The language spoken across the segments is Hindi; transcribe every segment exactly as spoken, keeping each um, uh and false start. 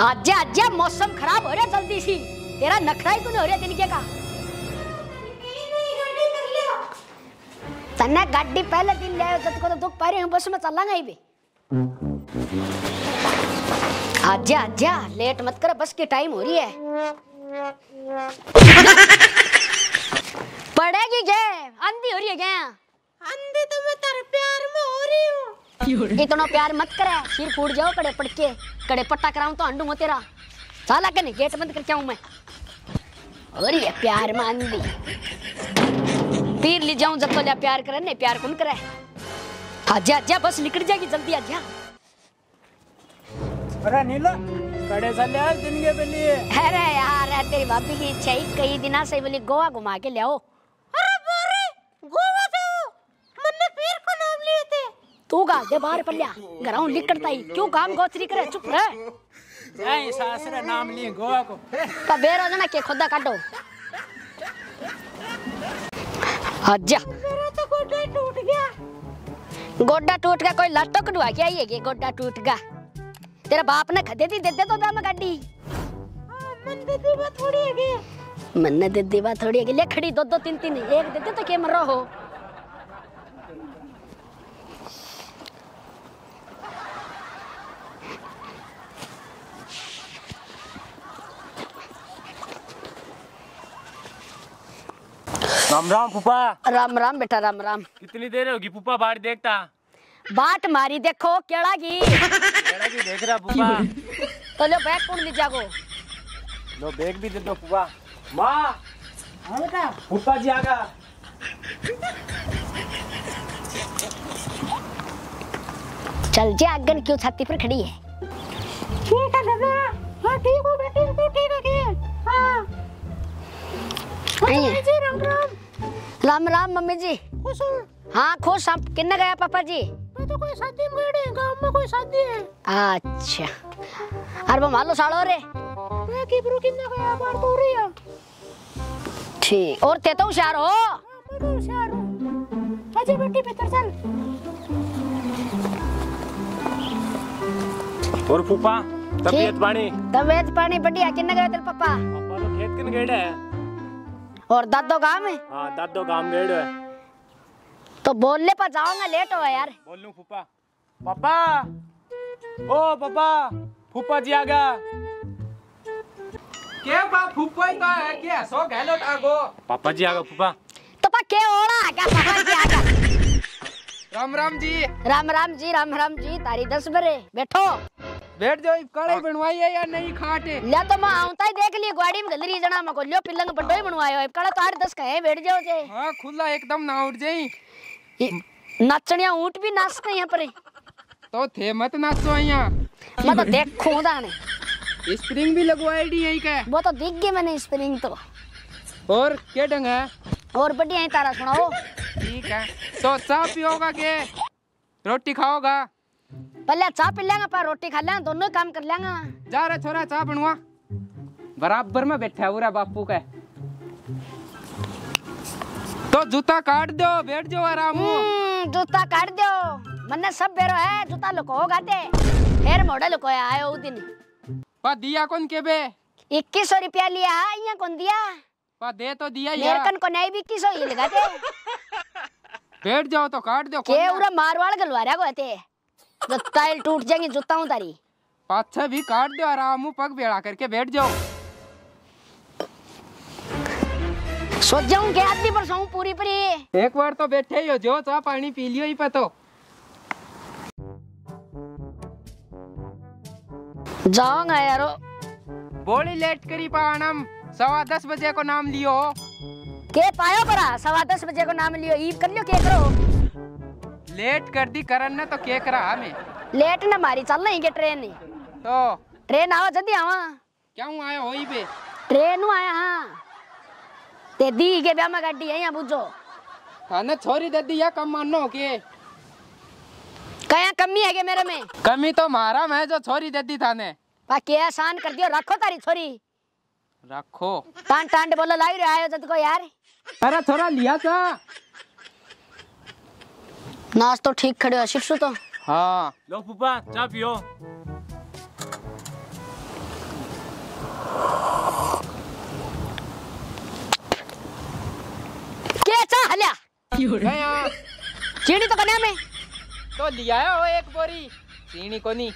आज आज मौसम खराब हो रहा जल्दी सी तेरा नखरा ही तूने हो रहा दिन के का तन्ना गाड़ी पहले दिन ले तो को तो दुख पा रहे हूं बस में चलांगा ही बे आज आज लेट मत कर बस की टाइम हो रही है पड़ेगी गे अंधी हो रही है क्या अंधी तो मैं तेरे प्यार में हो रही हूं इतना प्यार मत करे सिर फूट जाओ कड़े पटके कड़े पट्टा कराऊं तो अंडू तेरा साला के नहीं गेट बंद करके आऊं मैं और ये प्यार मान दी पीर ले जाऊं जब तो लिया प्यार करे नहीं प्यार कौन करे आजा आजा बस निकल जाएगी जल्दी आजा अरे नीला कड़े साले आज दिन के लिए अरे यार तेरी भाभी की इच्छा ही कई दिना से बोली गोवा घुमा के ले आओ तू गा दे बाहर पल्ला घराऊ लिकड़ता ही क्यों काम गोचरी करे चुप रह जय सासरे नाम लिए गोवा को तबेरा जना के खुदा काटो आजा मेरा तो गोड्डा टूट गया गोड्डा टूट गया कोई लट्टो कटवा के आई है के गोड्डा टूट गया तेरा बाप ने खदे दी दे दे तो दम गाड़ी हां मन दे दे बा थोड़ी है मन ने दे दे बा थोड़ी है ले खड़ी दो दो तीन तीन एक दे दे तो के मरो हो राम राम पुपा राम राम बेटा राम राम कितनी देर होगी पुपा बाट देखता बाट मारी देखो केड़ा की केड़ा की देख रहा पुपा तो लो बैग कौन ले जागो लो बैग भी दे दो पुपा माँ हाँ बेटा पुपा जी आगा चल जा अगन क्यों छाती पर खड़ी है ठीक है गगना हाँ ठीक हो बेटी तू ठीक हो गई हाँ जी राम राम राम राम मम्मी जी खुश हूँ हाँ खुश आप किन्ने गया पापा जी मैं तो कोई शादी में गए गांव में कोई शादी है अच्छा अरे वो मालो सालो रे मैं किबरू किन्ने गया बार तो रही है ठीक और ते तो होशियार हो मैं तो होशियार हूँ अजी बेटी भीतर चल और फूफा तबीयत पानी तबीयत पानी बढ़िया किन्ने गया तेरे पापा पापा तो खेत किन गए हैं और दादो गांव में हाँ दादो गांव गेड़ो है तो बोलने पर जाऊंगा लेट हो यार बोल लूं फूफा पापा ओ पापा फूफा जी आगा क्या बाप फूफा ही का है क्या सो गैलोट आगो पापा जी आगा फूफा तो पा क्या हो रहा है क्या पापा जी आगा राम राम जी राम राम जी राम राम जी तारी दस बरे बैठो बैठ जाओ कढ़ाई बनवाई है या नहीं खाटे ले तो मैं आऊं ताई देख लिए गाड़ी में गलरी जना मको लियो पिलंग बड्डो ही बनवायो है कढ़ा तार दस कहे बैठ जाओ जे हां खुला एकदम ना उठ जाई नाचनिया ऊंट भी नाच के यहां पर तो थे मत नाचो यहां मैं तो देखूं दाने स्प्रिंग भी लगवाई दी यही के वो तो दिख गई मैंने स्प्रिंग तो और के ढंग है और बढ़िया है तारा सुनाओ ठीक है तो चाय पियोगा के रोटी खाओगा पहले चाय पी लेंगे पर रोटी खा लेंगे दोनों काम कर लेंगे जा रहा छोरा चाय बनवा बराबर में बैठा है उरा बापू का तो जूता काट दो बैठ जाओ आराम जूता काट दो मन्ने सब बेरो है जूता लुको गाते हेर मॉडल लुको आयो उस दिन पा दिया कौन के बे इक्कीस सौ रुपया लिया यहाँ कौन दिया पा दे तो दिया यार मेरकन को नहीं भी इक्कीस सौ ये लगाते बैठ जाओ तो काट दो के उरा मारवाड़ गलवारा गोते तो टाइल टूट जाएंगे जूता उतारी पाछा भी काट दो आराम पग बेड़ा करके बैठ जाओ सोच जाऊं के आदमी पर सोऊं पूरी पूरी एक बार तो बैठे ही हो जो चाह पानी पी लियो ही पतो जाऊंगा यारो बोली लेट करी पानम सवा दस बजे को नाम लियो के पायो परा सवा दस बजे को नाम लियो ईब कर लियो के करो लेट कर दी करन ने तो के करा हमें लेट ना मारी चल नहीं के ट्रेन नहीं तो ट्रेन आओ जल्दी आवा क्यों आयो होई बे ट्रेन नु आया हां ते दी के बे में गाड़ी है यहां बुझो थाने छोरी दे दी या कम मानो के कया कमी है के मेरे में कमी तो मारा मैं जो छोरी दे दी थाने बा के आसान कर दियो रखो तारी छोरी रखो टांड टांड बोला लाग रे आयो जद को यार अरे थोड़ा लिया सा नाच तो ठीक खड़े हो शिक्षु तो हाँ लो पुपा चाय पियो चीनी तो कन्या में तो लिया हो एक बोरी चीनी कोनी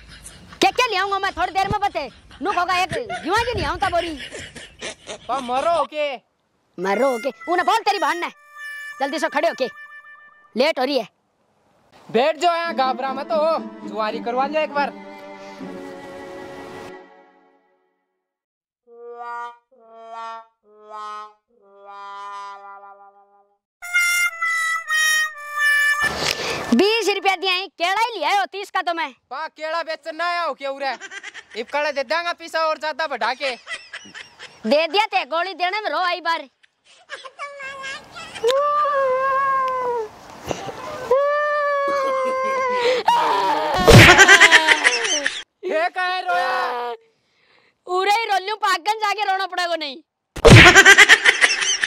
क्या क्या लियाऊंगा मैं थोड़ी देर में बते नुक होगा एक जीवा जी लियाऊं ता बोरी पर मरो ओके मरो ओके उन्हें बोल तेरी बहन ने जल्दी से खड़े होके लेट हो रही है बैठ जाओ यहाँ घबरा मत हो जुआरी करवा लो एक बार बीस रुपया दिया है केड़ा ही लिया है तीस का तो मैं पा केड़ा बेचना आया हो क्या उरे इपकड़ा दे देंगा पैसा और ज्यादा बढ़ा के दे दिया ते गोली देने में रो आई बार ये कहे रोया उरे ही रोलियों पागल जाके रोना पड़ेगा नहीं